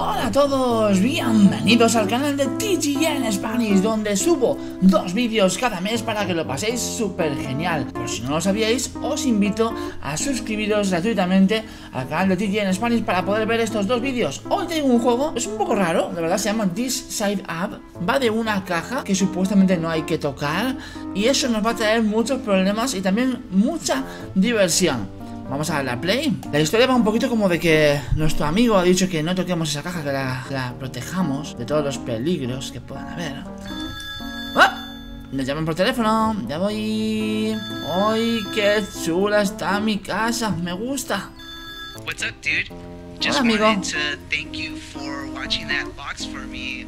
Hola a todos, bienvenidos al canal de TGN en Español, donde subo dos vídeos cada mes para que lo paséis súper genial. Pero si no lo sabíais, os invito a suscribiros gratuitamente al canal de TGN en Español para poder ver estos dos vídeos. Hoy tengo un juego, es un poco raro, de verdad, se llama This Side Up. Va de una caja que supuestamente no hay que tocar y eso nos va a traer muchos problemas y también mucha diversión. Vamos a la play. La historia va un poquito como de que nuestro amigo ha dicho que no toquemos esa caja, que la protejamos de todos los peligros que puedan haber. ¡Ah! Nos llaman por teléfono. Ya voy. ¡Ay, qué chula está mi casa! Me gusta. What's up, dude? Just wanted to thank you for watching that box for me.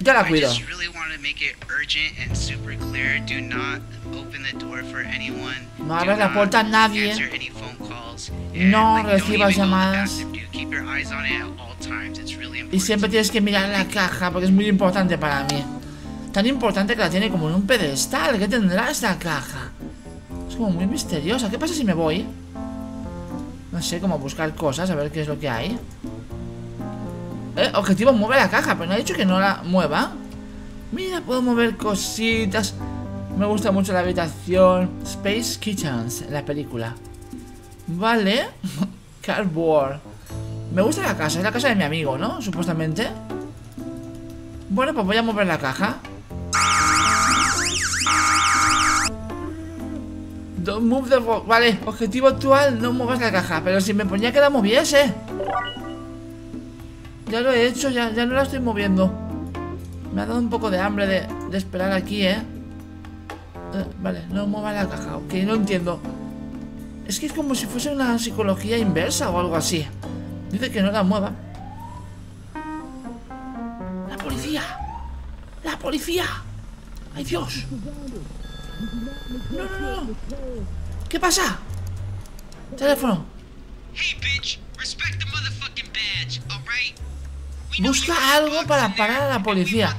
Ya la cuido. I just really want to make it urgent and super clear. Do not open the door for anyone. No abras la puerta a nadie. No recibas llamadas. Y siempre tienes que mirar la caja porque es muy importante para mí. Tan importante que la tiene como en un pedestal. ¿Qué tendrá esta caja? Es como muy misteriosa. ¿Qué pasa si me voy? No sé, como buscar cosas, a ver qué es lo que hay. Objetivo, mueve la caja, pero no ha dicho que no la mueva. Mira, puedo mover cositas. Me gusta mucho la habitación. Space Kitchens, la película. Vale. Cardboard. Me gusta la casa, es la casa de mi amigo, ¿no? Supuestamente. Bueno, pues voy a mover la caja. Don't move the box. Vale, objetivo actual, no muevas la caja. Pero si me ponía que la moviese. Ya lo he hecho, ya no la estoy moviendo. Me ha dado un poco de hambre de esperar aquí, Vale, no mueva la caja, ok, no entiendo. Es que es como si fuese una psicología inversa o algo así. Dice que no la mueva. ¡La policía! ¡La policía! ¡Ay, Dios! No. ¿Qué pasa? Teléfono. Hey, bitch, respect the motherfucking badge, all right? Busca algo para parar a la policía.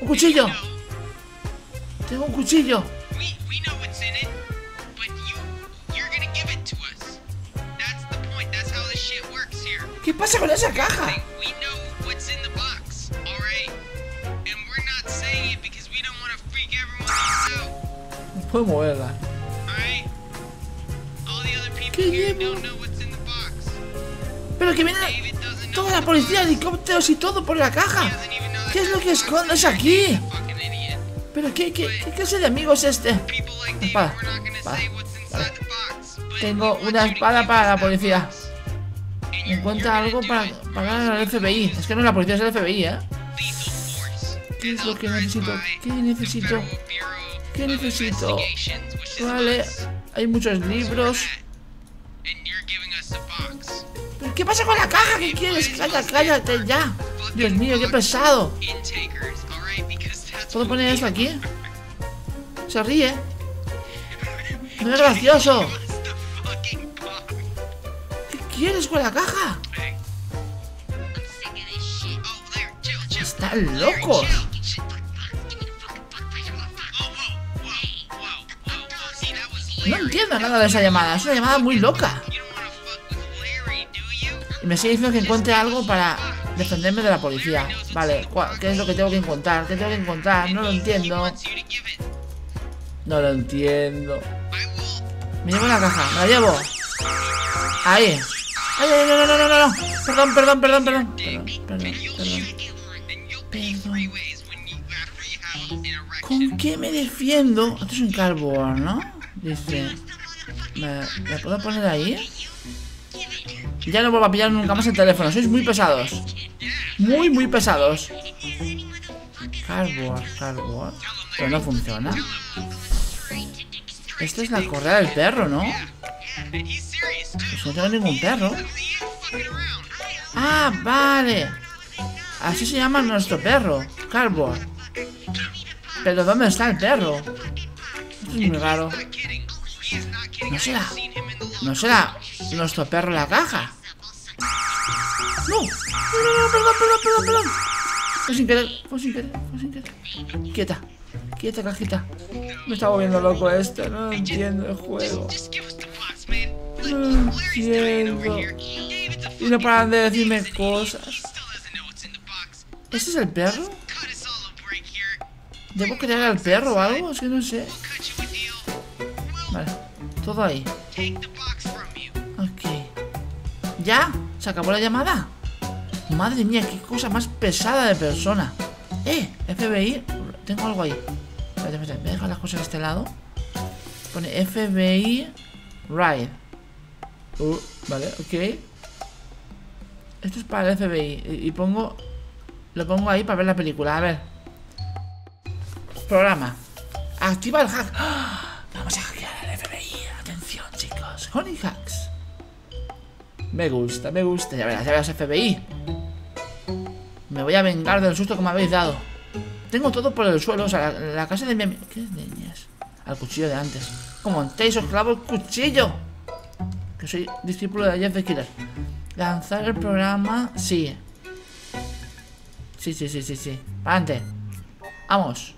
Un cuchillo. Tengo un cuchillo. ¿Qué pasa con esa caja? No puedo moverla. ¿Qué llevo? Pero que viene toda la policía, helicópteros y todo por la caja. ¿Qué es lo que escondes aquí? ¿Pero qué clase de amigo es este? Espada. Vale. Tengo una espada para la policía. Encuentra algo para pagar al FBI. Es que no es la policía, es el FBI, ¿Qué es lo que necesito? ¿Qué necesito? Vale. Hay muchos libros. ¿Pero qué pasa con la caja? ¿Qué quieres? Cállate ya. Dios mío, qué pesado. ¿Puedo poner esto aquí? Se ríe. No es gracioso. ¿Qué quieres con la caja? Están locos. No entiendo nada de esa llamada. Es una llamada muy loca. Y me sigue diciendo que encuentre algo para defenderme de la policía. Vale, ¿qué es lo que tengo que encontrar? ¿Qué tengo que encontrar? No lo entiendo. No lo entiendo. Me llevo la caja, me la llevo. Ahí. Ay, no. Perdón. ¿Con qué me defiendo? Esto es un cardboard, ¿no? Dice. ¿Me puedo poner ahí? Ya no vuelvo a pillar nunca más el teléfono. Sois muy pesados. Muy pesados. Cardboard. Pero no funciona. Esta es la correa del perro, ¿no? Pues no tengo ningún perro. Ah, vale. Así se llama nuestro perro. Cardboard. Pero ¿dónde está el perro? Esto es muy raro. No será nuestro perro en la caja. No, perdón. Fue sin querer. Quieta cajita. Me está volviendo loco esto. No entiendo el juego. No entiendo. Y no paran de decirme cosas. ¿Ese es el perro? ¿Debo crear al perro o algo? Es que no sé. Vale, todo ahí. Ok. ¿Ya? ¿Se acabó la llamada? Madre mía, qué cosa más pesada de persona. FBI. Tengo algo ahí. Espérate, voy a dejar las cosas de este lado. Pone FBI Ride. Vale, ok. Esto es para el FBI. Y pongo... Lo pongo ahí para ver la película. A ver. Programa. Activa el hack. ¡Ah! Vamos a hackear al FBI. Atención, chicos. Honey Hacks. Me gusta, me gusta. Ya verás FBI. Me voy a vengar del susto que me habéis dado. Tengo todo por el suelo. O sea, la casa de mi amigo. ¿Qué niñas? Al cuchillo de antes. Como entéis, os clavo el cuchillo. Que soy discípulo de Jeff the Killer. Lanzar el programa. Sí. Sí. Adelante. Vamos.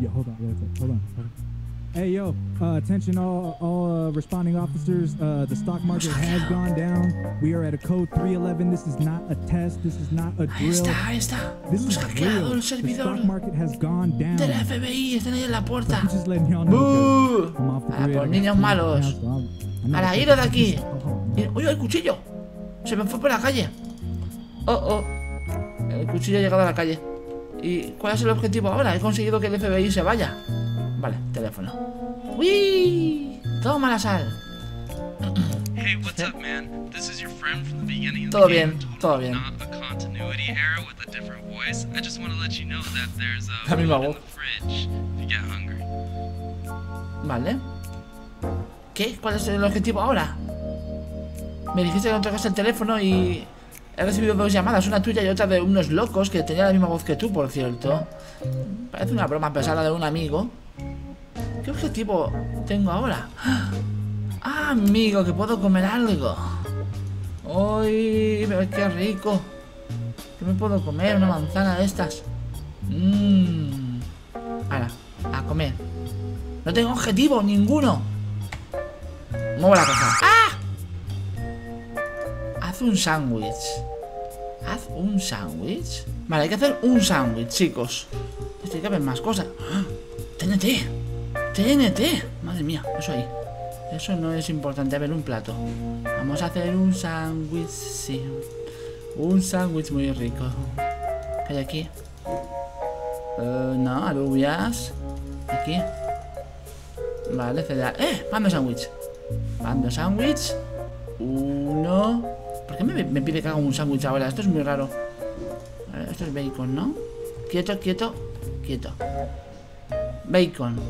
Yo, hold on. Hey, yo. Attention all responding officers. The stock market has gone down. We are at a code 311. This is not a test. This is not a drill. Ahí está. Hemos hackeado el servidor del FBI. Están ahí en la puerta. Ah, por niños malos. A la ira de aquí. Oye, el cuchillo. Se me fue por la calle. El cuchillo ha llegado a la calle. ¿Y cuál es el objetivo ahora? He conseguido que el FBI se vaya. Vale, teléfono. ¡Uy! Toma la sal. Hey, what's up, man? This is your friend from the beginning. Todo bien, todo bien. La misma voz. Vale. ¿Qué? ¿Cuál es el objetivo ahora? Me dijiste que no tocas el teléfono y... He recibido dos llamadas, una tuya y otra de unos locos que tenían la misma voz que tú, por cierto. Parece una broma pesada de un amigo. ¿Qué objetivo tengo ahora? ¡Ah, amigo, que puedo comer algo! ¡Uy, qué rico! ¿Qué me puedo comer? Una manzana de estas. Mmm. Ahora, a comer. No tengo objetivo ninguno. Muevo la caja. ¡Ah! Haz un sándwich. Vale, hay que hacer un sándwich, chicos. Tiene que haber más cosas. ¡Ah! TNT. Madre mía, eso ahí. Eso no es importante. A ver, un plato. Vamos a hacer un sándwich, sí. Un sándwich muy rico. ¿Qué hay aquí? No, alubias. Aquí. Vale, ceda. Pan de sándwich. Uno. ¿Por qué me pide que haga un sándwich ahora? Esto es muy raro. Esto es bacon, ¿no? Quieto. Bacon.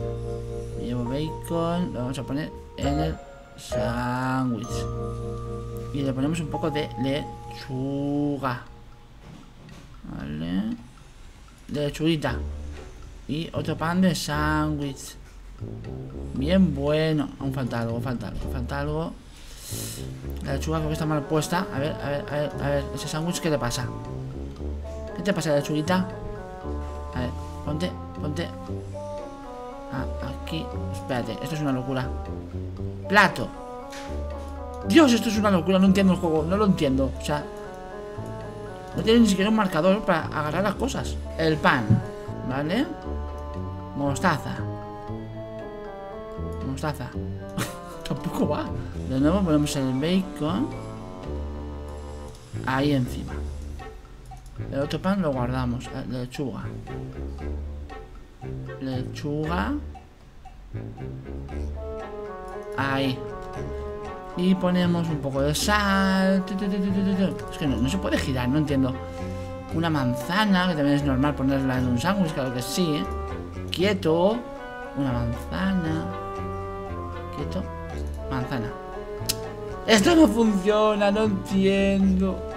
Llevo bacon. Lo vamos a poner en el sándwich. Y le ponemos un poco de lechuga. Vale. De lechuguita. Y otro pan de sándwich. Bien bueno. Aún falta algo. La lechuga creo que está mal puesta. A ver, ese sándwich, ¿qué te pasa? ¿Qué te pasa, lechuguita? A ver, ponte. Ah, aquí. Espérate, esto es una locura. Plato. Dios, esto es una locura, no entiendo el juego. No lo entiendo, o sea, no tiene ni siquiera un marcador para agarrar las cosas. El pan, ¿vale? Mostaza. Tampoco va. De nuevo ponemos el bacon ahí encima. El otro pan lo guardamos. Lechuga. Ahí. Y ponemos un poco de sal. Es que no se puede girar, no entiendo. Una manzana, que también es normal ponerla en un sándwich, claro que sí. Quieto. Una manzana. Quieto. Manzana. Esto no funciona, no entiendo.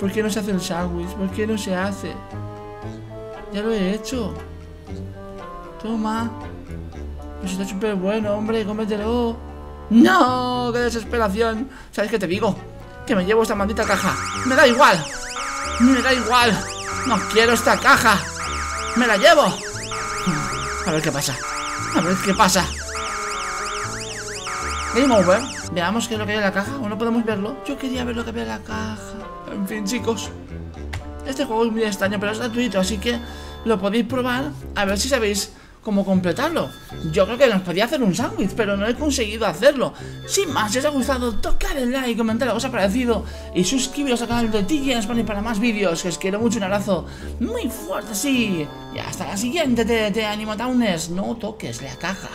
¿Por qué no se hace el sándwich? ¿Por qué no se hace? Ya lo he hecho. Toma. Pues está súper bueno, hombre, cómetelo. ¡No! ¡Qué desesperación! ¿Sabes qué te digo? Que me llevo esta maldita caja. ¡Me da igual! ¡No quiero esta caja! ¡Me la llevo! A ver qué pasa. Game over. Veamos qué es lo que hay en la caja. ¿O no podemos verlo? Yo quería ver lo que había en la caja. En fin, chicos, este juego es muy extraño, pero es gratuito, así que lo podéis probar, a ver si sabéis cómo completarlo. Yo creo que nos podía hacer un sándwich, pero no he conseguido hacerlo. Sin más, si os ha gustado, tocad el like, comentad lo que os ha parecido y suscribiros al canal de TGN en Español para más vídeos, que os quiero mucho, un abrazo muy fuerte, sí. Y hasta la siguiente, te animo, Taunes, no toques la caja.